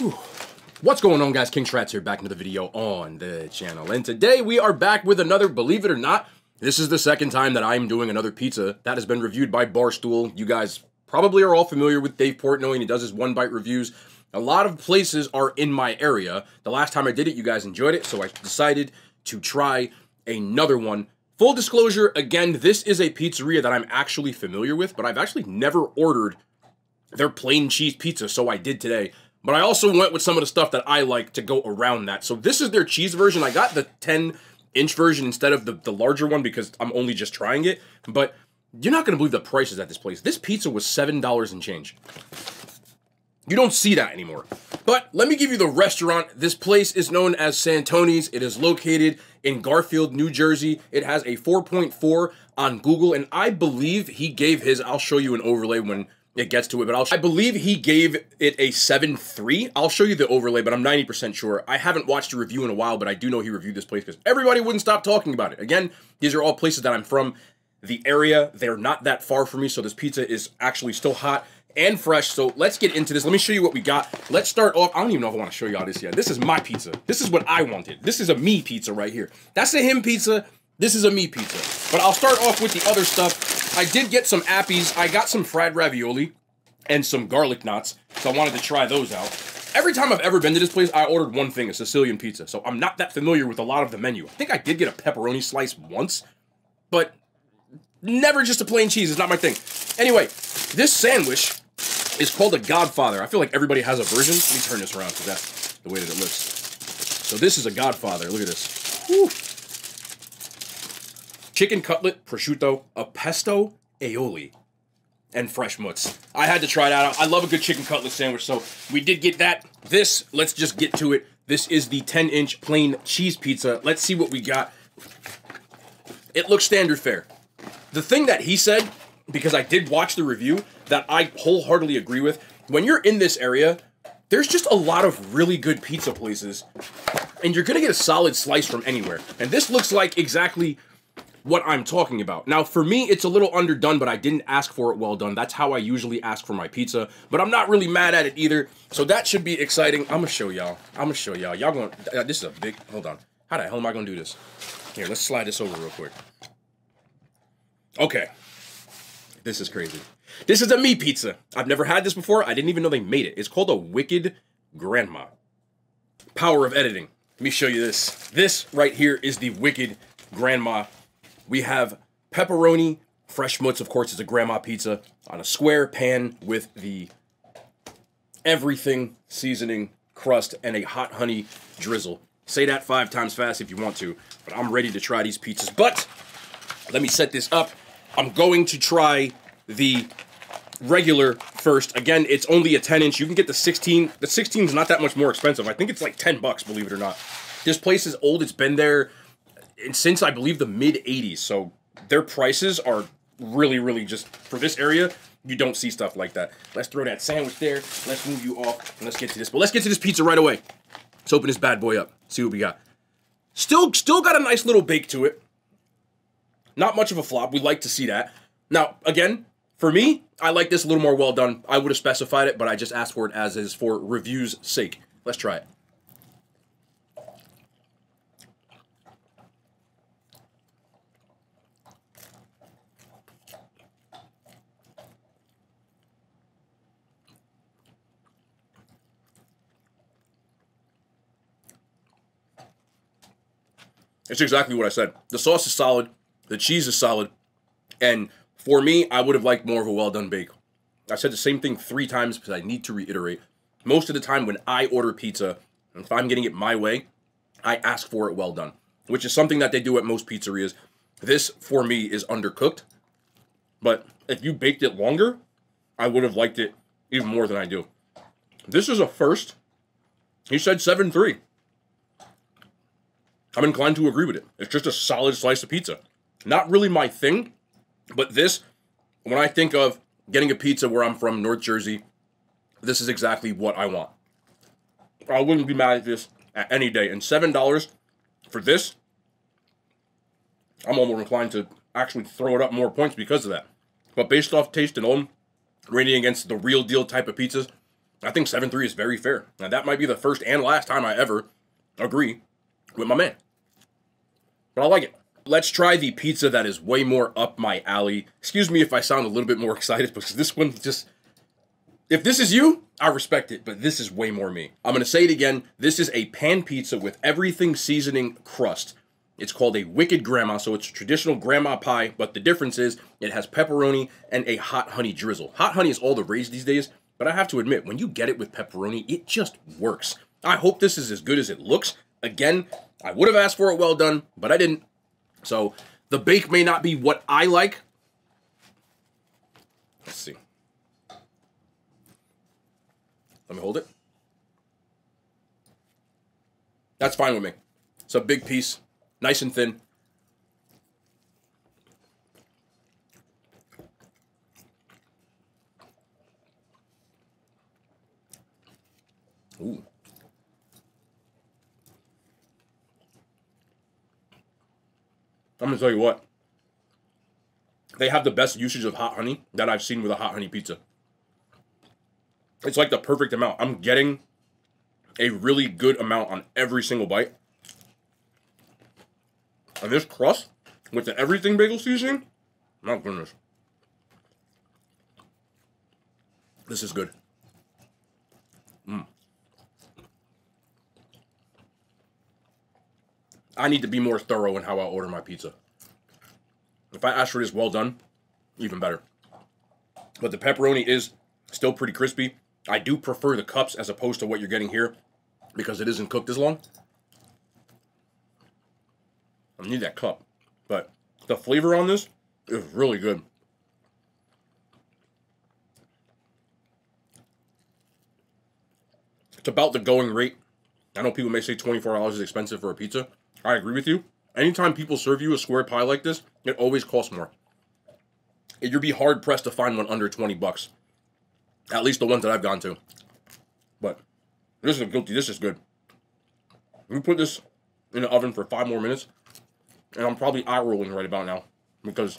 Whew. What's going on, guys? KingSchratz here, back into the video on the channel. And today we are back with another, believe it or not, this is the second time that I'm doing another pizza that has been reviewed by Barstool. You guys probably are all familiar with Dave Portnoy, and he does his one bite reviews. A lot of places are in my area. The last time I did it, you guys enjoyed it, so I decided to try another one. Full disclosure, again, this is a pizzeria that I'm actually familiar with, but I've actually never ordered their plain cheese pizza, so I did today. But I also went with some of the stuff that I like to go around that. So this is their cheese version. I got the 10-inch version instead of the larger one because I'm only just trying it. But you're not going to believe the prices at this place. This pizza was $7 and change. You don't see that anymore. But let me give you the restaurant. This place is known as Santoni's. It is located in Garfield, New Jersey. It has a 4.4 on Google. And I believe he gave his, I'll show you an overlay when it gets to it, but I believe he gave it a 7.3. I'll show you the overlay, but I'm 90% sure. I haven't watched a review in a while, but I do know he reviewed this place because everybody wouldn't stop talking about it. Again, these are all places that I'm from the area. They're not that far from me, so this pizza is actually still hot and fresh. So let's get into this. Let me show you what we got. Let's start off. I don't even know if I want to show y'all this yet. This is my pizza. This is what I wanted. This is a me pizza right here. That's a him pizza. This is a me pizza. But I'll start off with the other stuff. I did get some appies. I got some fried ravioli and some garlic knots, so I wanted to try those out. Every time I've ever been to this place, I ordered one thing, a Sicilian pizza, so I'm not that familiar with a lot of the menu. I think I did get a pepperoni slice once, but never just a plain cheese. It's not my thing. Anyway, this sandwich is called a Godfather. I feel like everybody has a version. Let me turn this around because that's the way that it looks. So this is a Godfather. Look at this. Woo. Chicken cutlet, prosciutto, a pesto aioli, and fresh mozz. I had to try that out. I love a good chicken cutlet sandwich, so we did get that. This, let's just get to it. This is the 10-inch plain cheese pizza. Let's see what we got. It looks standard fare. The thing that he said, because I did watch the review, that I wholeheartedly agree with, when you're in this area, there's just a lot of really good pizza places, and you're going to get a solid slice from anywhere. And this looks like exactly what I'm talking about. Now, for me, it's a little underdone, but I didn't ask for it well done. That's how I usually ask for my pizza, but I'm not really mad at it either, so that should be exciting. I'm gonna show y'all. Y'all gonna... this is a big... Hold on. How the hell am I gonna do this? Here, let's slide this over real quick. Okay. This is crazy. This is a me pizza. I've never had this before. I didn't even know they made it. It's called a Wicked Grandma. Power of editing. Let me show you this. This right here is the Wicked Grandma. We have pepperoni, fresh mozz, of course, is a grandma pizza, on a square pan with the everything seasoning crust and a hot honey drizzle. Say that 5 times fast if you want to, but I'm ready to try these pizzas. But let me set this up. I'm going to try the regular first. Again, it's only a 10-inch. You can get the 16. The 16 is not that much more expensive. I think it's like $10, believe it or not. This place is old. It's been there since I believe the mid-'80s, so their prices are really, really just, for this area, you don't see stuff like that. Let's throw that sandwich there, let's move you off, and let's get to this. But let's get to this pizza right away. Let's open this bad boy up, see what we got. Still got a nice little bake to it. Not much of a flop, we like to see that. Now, again, for me, I like this a little more well done. I would have specified it, but I just asked for it as is for review's sake. Let's try it. It's exactly what I said. The sauce is solid. The cheese is solid. And for me, I would have liked more of a well-done bake. I said the same thing 3 times because I need to reiterate. Most of the time when I order pizza, if I'm getting it my way, I ask for it well done, which is something that they do at most pizzerias. This, for me, is undercooked. But if you baked it longer, I would have liked it even more than I do. This is a first. He said 7.3. I'm inclined to agree with it. It's just a solid slice of pizza. Not really my thing, but this, when I think of getting a pizza where I'm from, North Jersey, this is exactly what I want. I wouldn't be mad at this at any day. And $7 for this, I'm almost inclined to actually throw it up more points because of that. But based off taste and home, rating against the real deal type of pizzas, I think 7-3 is very fair. Now, that might be the first and last time I ever agree with my man. But I like it. Let's try the pizza that is way more up my alley. Excuse me if I sound a little bit more excited, because this one just... If this is you, I respect it, but this is way more me. I'm going to say it again. This is a pan pizza with everything seasoning crust. It's called a wicked grandma, so it's a traditional grandma pie, but the difference is it has pepperoni and a hot honey drizzle. Hot honey is all the rage these days, but I have to admit, when you get it with pepperoni, it just works. I hope this is as good as it looks. Again, I would have asked for it well done, but I didn't. So the bake may not be what I like. Let's see. Let me hold it. That's fine with me. It's a big piece. Nice and thin. Ooh. I'm going to tell you what. They have the best usage of hot honey that I've seen with a hot honey pizza. It's like the perfect amount. I'm getting a really good amount on every single bite. And this crust with the everything bagel seasoning, my goodness. This is good. Mm. I need to be more thorough in how I order my pizza. If I ask for this well done, even better. But the pepperoni is still pretty crispy. I do prefer the cups as opposed to what you're getting here because it isn't cooked as long. I need that cup, but the flavor on this is really good. It's about the going rate. I know people may say $24 is expensive for a pizza. I agree with you. Anytime people serve you a square pie like this, it always costs more. You'd be hard pressed to find one under 20 bucks. At least the ones that I've gone to. But this is guilty. This is good. We put this in the oven for 5 more minutes. And I'm probably eye-rolling right about now because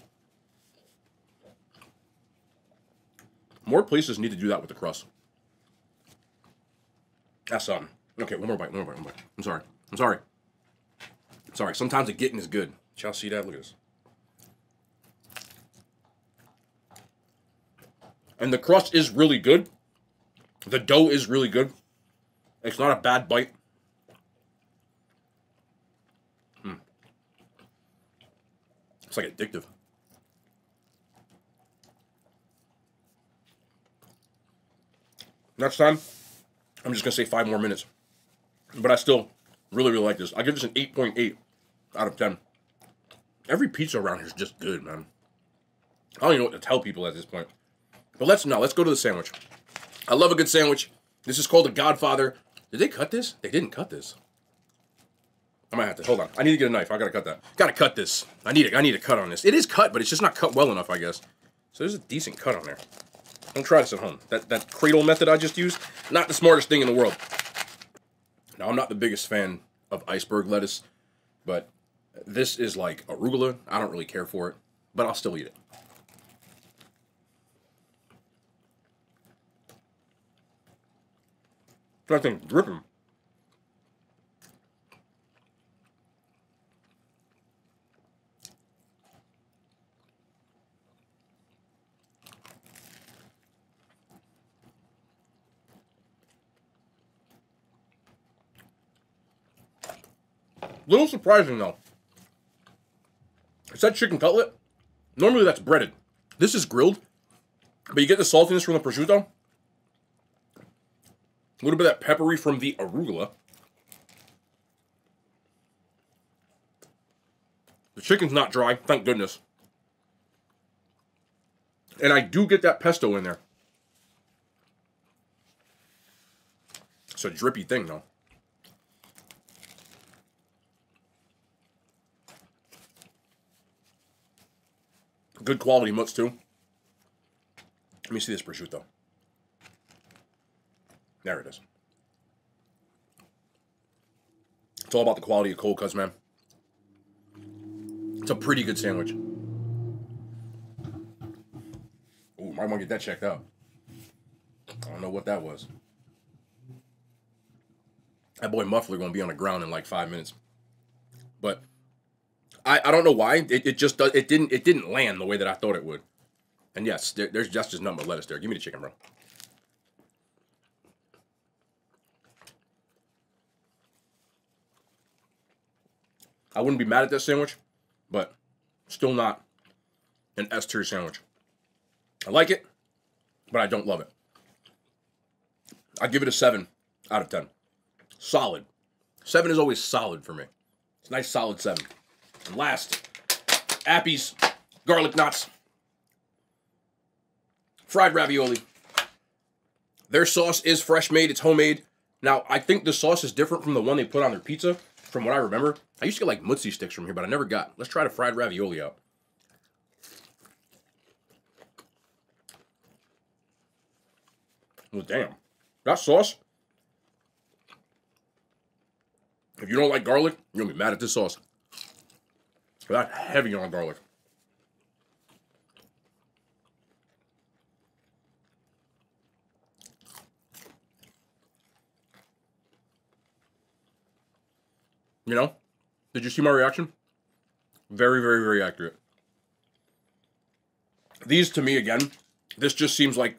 more places need to do that with the crust. That's something. Okay, one more bite. I'm sorry. Sometimes the getting is good. Y'all see that? Look at this. And the crust is really good. The dough is really good. It's not a bad bite. It's like addictive. Next time, I'm just going to say 5 more minutes. But I still really, really like this. I give this an 8.8 out of 10. Every pizza around here is just good, man. I don't even know what to tell people at this point. But let's go to the sandwich. I love a good sandwich. This is called a Godfather. Did they cut this? They didn't cut this. I might have to, hold on. I need to get a knife. I gotta cut that. Gotta cut this. I need a cut on this. It is cut, but it's just not cut well enough, I guess. So there's a decent cut on there. Don't try this at home. That cradle method I just used, not the smartest thing in the world. Now, I'm not the biggest fan of iceberg lettuce, but this is like arugula. I don't really care for it, but I'll still eat it. That thing's dripping. Little surprising though. Is that chicken cutlet? Normally that's breaded. This is grilled, but you get the saltiness from the prosciutto. A little bit of that peppery from the arugula. The chicken's not dry, thank goodness. And I do get that pesto in there. It's a drippy thing though. Good quality mutts, too. Let me see this prosciutto. There it is. It's all about the quality of cold cuts, man. It's a pretty good sandwich. Ooh, might want to get that checked out. I don't know what that was. That boy Muffler gonna be on the ground in like 5 minutes. But I don't know why it just does, it didn't land the way that I thought it would. And yes, there's just nothing but lettuce there. Give me the chicken, bro. I wouldn't be mad at that sandwich, but still not an S-tier sandwich. I like it, but I don't love it. I give it a 7 out of 10. Solid. 7 is always solid for me. It's a nice solid 7. And last, Appy's garlic knots, fried ravioli. Their sauce is fresh made. It's homemade. Now I think the sauce is different from the one they put on their pizza. From what I remember, I used to get like mutzi sticks from here, but I never got. Let's try the fried ravioli out. Well, damn, that sauce. If you don't like garlic, you're gonna be mad at this sauce. That's heavy on garlic. You know? Did you see my reaction? Very, very, very accurate. These, to me, again, this just seems like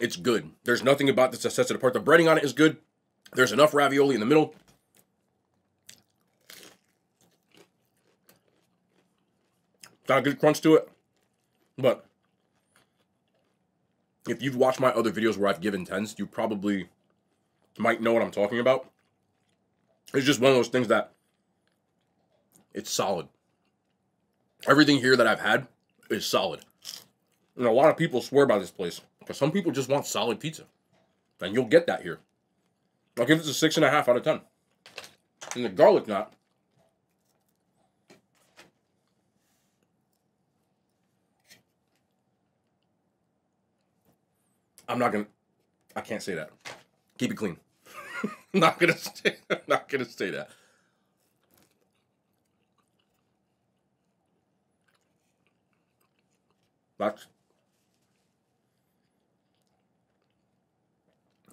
it's good. There's nothing about this that sets it apart. The breading on it is good. There's enough ravioli in the middle. Got a good crunch to it, but if you've watched my other videos where I've given 10s, you probably might know what I'm talking about. It's just one of those things that it's solid. Everything here that I've had is solid. And a lot of people swear by this place, because some people just want solid pizza, and you'll get that here. I'll give this a 6.5 out of 10. And the garlic knot, I'm not gonna, I can't say that. Keep it clean. I'm not gonna say that.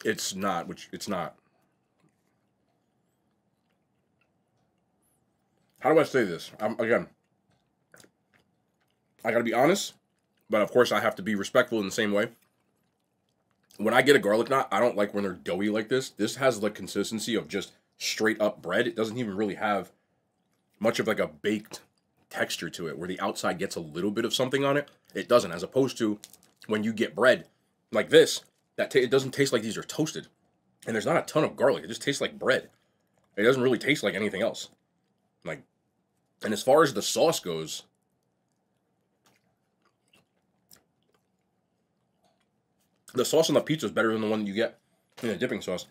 It's not, which it's not. How do I say this? Again, I gotta be honest, but of course I have to be respectful in the same way. When I get a garlic knot, I don't like when they're doughy like this. This has the consistency of just straight up bread. It doesn't even really have much of like a baked texture to it where the outside gets a little bit of something on it. It doesn't, as opposed to when you get bread like this, that it doesn't taste like these are toasted. And there's not a ton of garlic. It just tastes like bread. It doesn't really taste like anything else. Like, and as far as the sauce goes, the sauce on the pizza is better than the one that you get in the dipping sauce.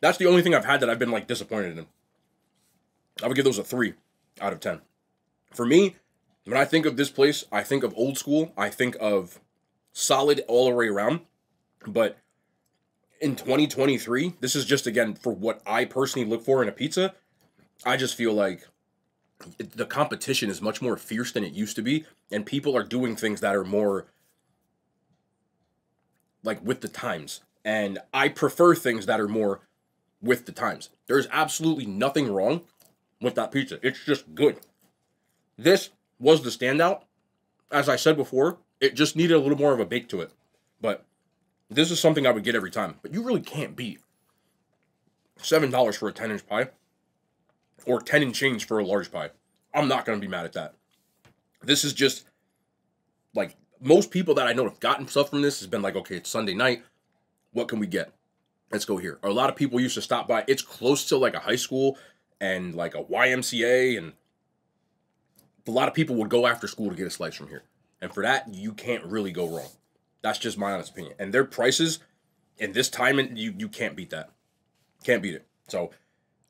That's the only thing I've had that I've been, like, disappointed in. I would give those a 3 out of 10. For me, when I think of this place, I think of old school. I think of solid all the way around. But in 2023, this is just, again, for what I personally look for in a pizza. I just feel like the competition is much more fierce than it used to be. And people are doing things that are more, like, with the times. And I prefer things that are more with the times. There's absolutely nothing wrong with that pizza. It's just good. This was the standout. As I said before, it just needed a little more of a bake to it. But this is something I would get every time. But you really can't beat $7 for a 10-inch pie or 10 and change for a large pie. I'm not going to be mad at that. This is just, like, most people that I know have gotten stuff from this has been like, okay, it's Sunday night. What can we get? Let's go here. A lot of people used to stop by. It's close to like a high school and like a YMCA. And a lot of people would go after school to get a slice from here. And for that, you can't really go wrong. That's just my honest opinion. And their prices in this time, you can't beat that. Can't beat it. So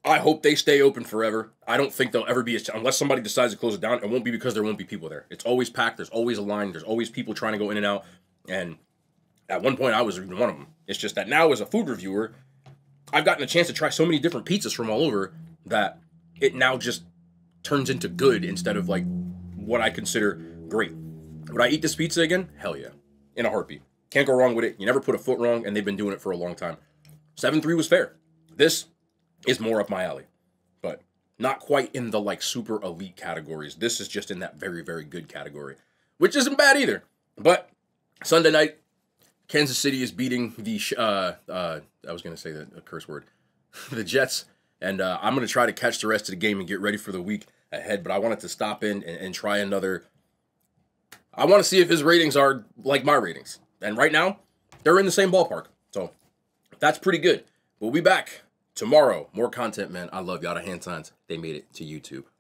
I hope they stay open forever. I don't think they'll ever be, unless somebody decides to close it down, it won't be because there won't be people there. It's always packed. There's always a line. There's always people trying to go in and out. And at one point, I was even one of them. It's just that now as a food reviewer, I've gotten a chance to try so many different pizzas from all over that it now just turns into good instead of like what I consider great. Would I eat this pizza again? Hell yeah. In a heartbeat. Can't go wrong with it. You never put a foot wrong, and they've been doing it for a long time. 7.3 was fair. This is more up my alley. But not quite in the, like, super elite categories. This is just in that very, very good category, which isn't bad either. But Sunday night, Kansas City is beating the, I was going to say a curse word, the Jets. And I'm going to try to catch the rest of the game and get ready for the week ahead. But I wanted to stop in and try another. I want to see if his ratings are like my ratings. And right now, they're in the same ballpark. So that's pretty good. We'll be back tomorrow. More content, man. I love y'all. The hand signs, they made it to YouTube.